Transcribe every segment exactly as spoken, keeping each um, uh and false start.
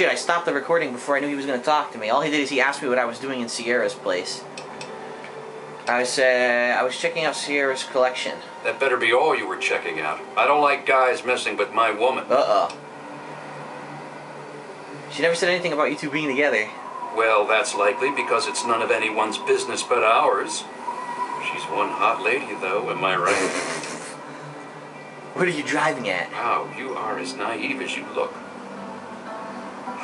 Shit, I stopped the recording before I knew he was going to talk to me. All he did is he asked me what I was doing in Sierra's place. I said, uh, I was checking out Sierra's collection. That better be all you were checking out. I don't like guys messing with my woman. Uh-oh. She never said anything about you two being together. Well, that's likely because it's none of anyone's business but ours. She's one hot lady, though, am I right? What are you driving at? Wow, you are as naive as you look.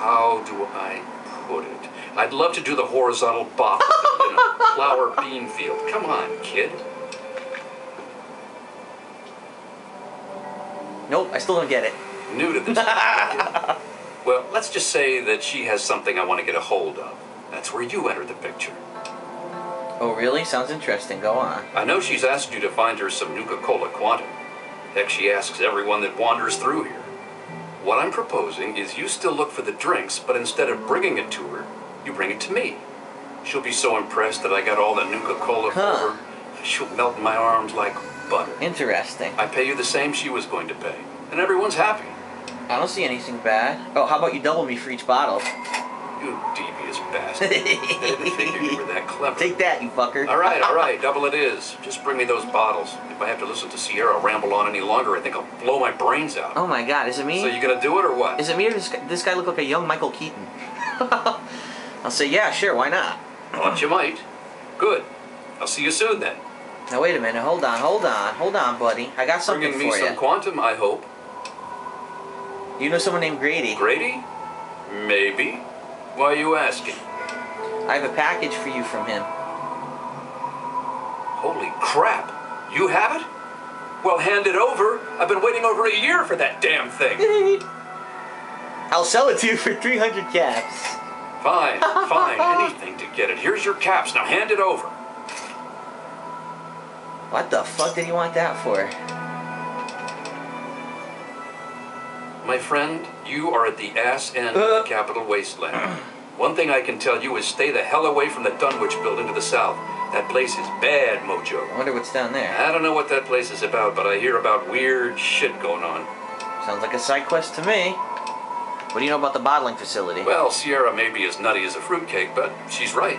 How do I put it? I'd love to do the horizontal bop in a flower bean field. Come on, kid. Nope, I still don't get it. New to this. Well, let's just say that she has something I want to get a hold of. That's where you enter the picture. Oh, really? Sounds interesting. Go on. I know she's asked you to find her some Nuka-Cola Quantum. Heck, she asks everyone that wanders through here. What I'm proposing is you still look for the drinks, but instead of bringing it to her, you bring it to me. She'll be so impressed that I got all the Nuka-Cola huh. for her, she'll melt in my arms like butter. Interesting. I pay you the same she was going to pay, and everyone's happy. I don't see anything bad. Oh, how about you double me for each bottle? You devious bastard. I didn't figure you were that clever. Take that, you fucker. All right, all right, double it is. Just bring me those bottles. If I have to listen to Sierra ramble on any longer, I think I'll blow my brains out. Oh my God, is it me? So you gonna do it or what? Is it me or does this guy look like a young Michael Keaton? I'll say, yeah, sure, why not? Thought you might. Good. I'll see you soon then. Now wait a minute, hold on, hold on, hold on, buddy. I got something for you. Bringing me some quantum, I hope. You know someone named Grady. Grady? Maybe. Why are you asking? I have a package for you from him. Holy crap! You have it? Well, hand it over. I've been waiting over a year for that damn thing. I'll sell it to you for three hundred caps. Fine, fine. Anything to get it. Here's your caps. Now hand it over. What the fuck did he want that for? My friend, you are at the ass end of the Capital Wasteland. One thing I can tell you is stay the hell away from the Dunwich building to the south. That place is bad, Mojo. I wonder what's down there. I don't know what that place is about, but I hear about weird shit going on. Sounds like a side quest to me. What do you know about the bottling facility? Well, Sierra may be as nutty as a fruitcake, but she's right.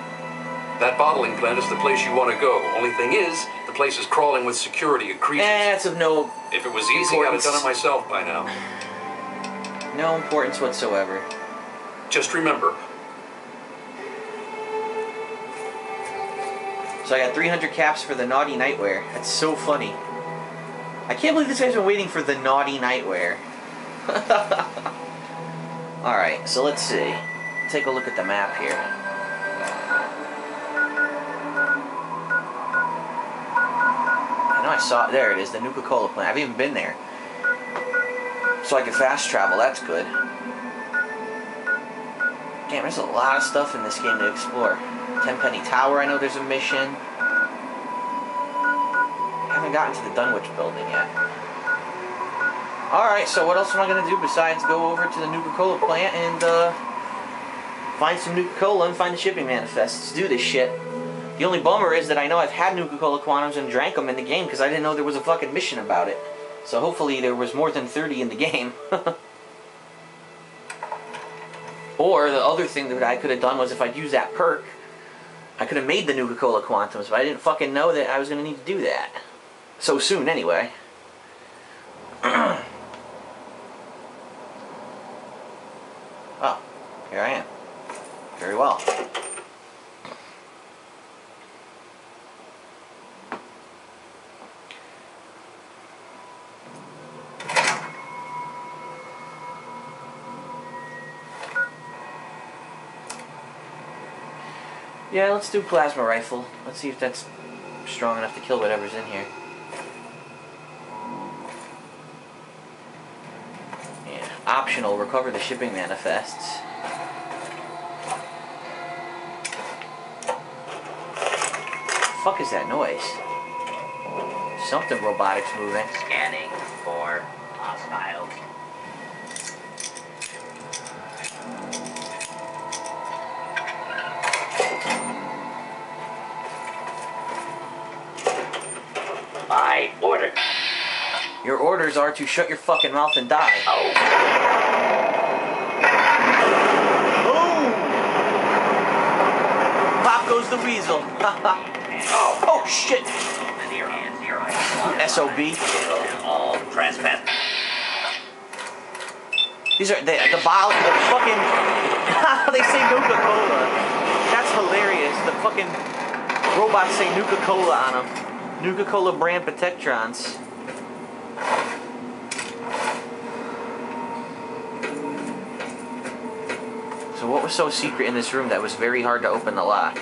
That bottling plant is the place you want to go. Only thing is, the place is crawling with security accretions. Eh, that's of no importance. If it was easy, I'd have done it myself by now. No importance whatsoever. Just remember. So I got three hundred caps for the naughty nightwear. That's so funny. I can't believe this guy's been waiting for the naughty nightwear. Alright, so let's see. Take a look at the map here. I know I saw it. There it is, the Nuka-Cola plant. I've even been there. So I can fast travel, that's good. Damn, there's a lot of stuff in this game to explore. Tenpenny Tower, I know there's a mission. I haven't gotten to the Dunwich building yet. Alright, so what else am I going to do besides go over to the Nuka-Cola plant and uh, find some Nuka-Cola and find the shipping manifests? Let's do this shit. The only bummer is that I know I've had Nuka-Cola Quantums and drank them in the game because I didn't know there was a fucking mission about it. So hopefully there was more than thirty in the game. Or the other thing that I could have done was if I'd used that perk, I could have made the Nuka-Cola Quantums, but I didn't fucking know that I was going to need to do that. So soon, anyway. Oh, here I am. Very well. Yeah, let's do plasma rifle. Let's see if that's strong enough to kill whatever's in here. Yeah, optional, recover the shipping manifests. The fuck is that noise? Something robotics moving. Scanning for hostiles. My order. Your orders are to shut your fucking mouth and die. Oh. the weasel. Oh, shit. S O B. All trespass. These are, they, the bottle, the fucking, they say Nuka-Cola. That's hilarious. The fucking robots say Nuka-Cola on them. Nuka-Cola brand Protectrons. So what was so secret in this room that was very hard to open the lock?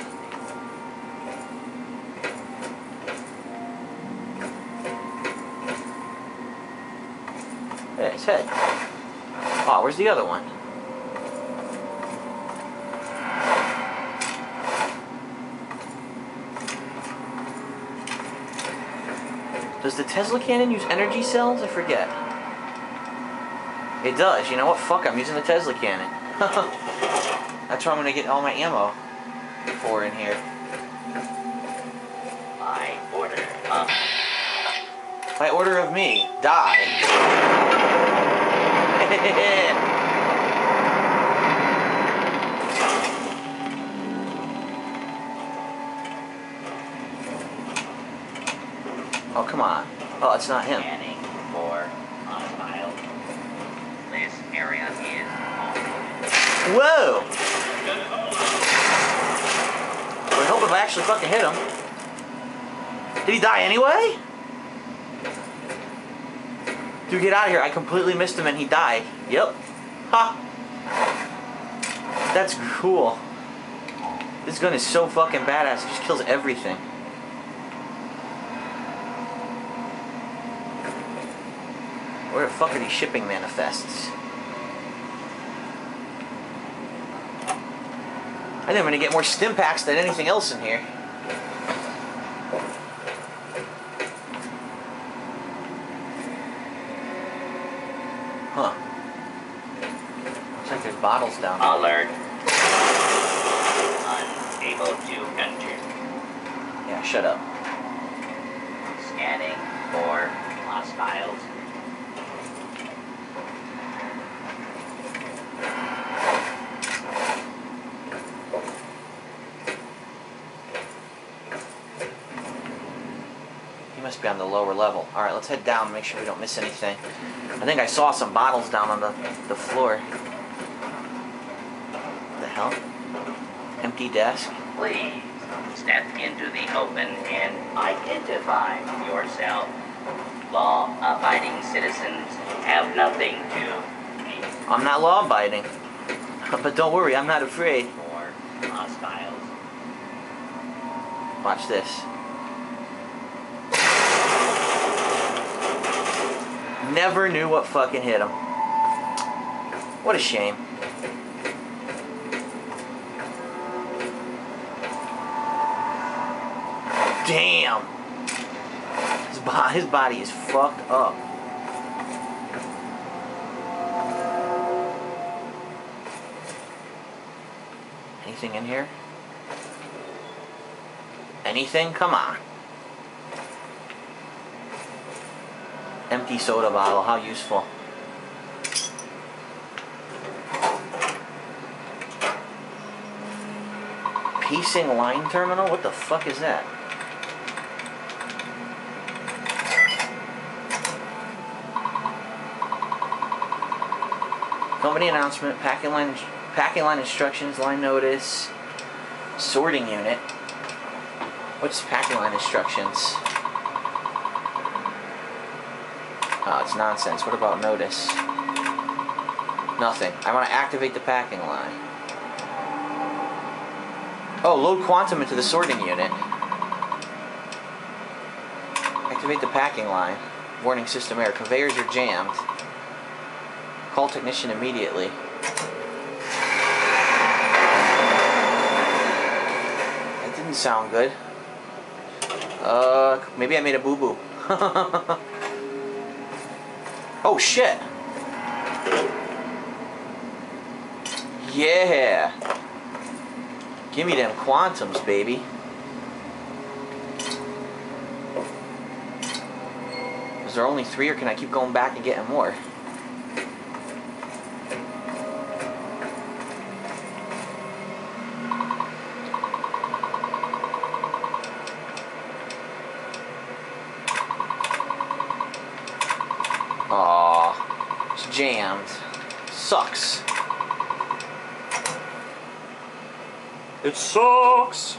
Yeah, it's head. Oh, where's the other one? Does the Tesla cannon use energy cells? I forget. It does. You know what? Fuck, I'm using the Tesla cannon. That's where I'm gonna get all my ammo for in here. By order of... By order of me. Die. Oh, come on. Oh, it's not him. This area is... Whoa! I would hope if I actually fucking hit him. Did he die anyway? Dude, get out of here. I completely missed him and he died. Yep. Ha! Huh. That's cool. This gun is so fucking badass. It just kills everything. Where the fuck are these shipping manifests? I think I'm gonna get more stim packs than anything else in here. Huh. Looks like there's bottles down there. Alert. Unable to enter. Yeah, shut up. Scanning for hostiles. Be on the lower level. Alright, let's head down and make sure we don't miss anything. I think I saw some bottles down on the, the floor. What the hell? Empty desk. Please step into the open and identify yourself. Law-abiding citizens have nothing to... I'm not law-abiding. But don't worry, I'm not afraid. Or hostiles. Watch this. Never knew what fucking hit him. What a shame. Damn. His, bo his body is fucked up. Anything in here? Anything? Come on. Empty soda bottle, how useful. Piecing line terminal? What the fuck is that? Company announcement, packing line, packing line instructions, line notice, sorting unit. What's packing line instructions? Oh, it's nonsense. What about notice? Nothing. I want to activate the packing line. Oh, load quantum into the sorting unit. Activate the packing line. Warning system error. Conveyors are jammed. Call technician immediately. That didn't sound good. Uh, maybe I made a boo-boo. Oh shit! Yeah! Give me them quantums, baby. Is there only three, or can I keep going back and getting more? Aw, it's jammed. Sucks. It sucks.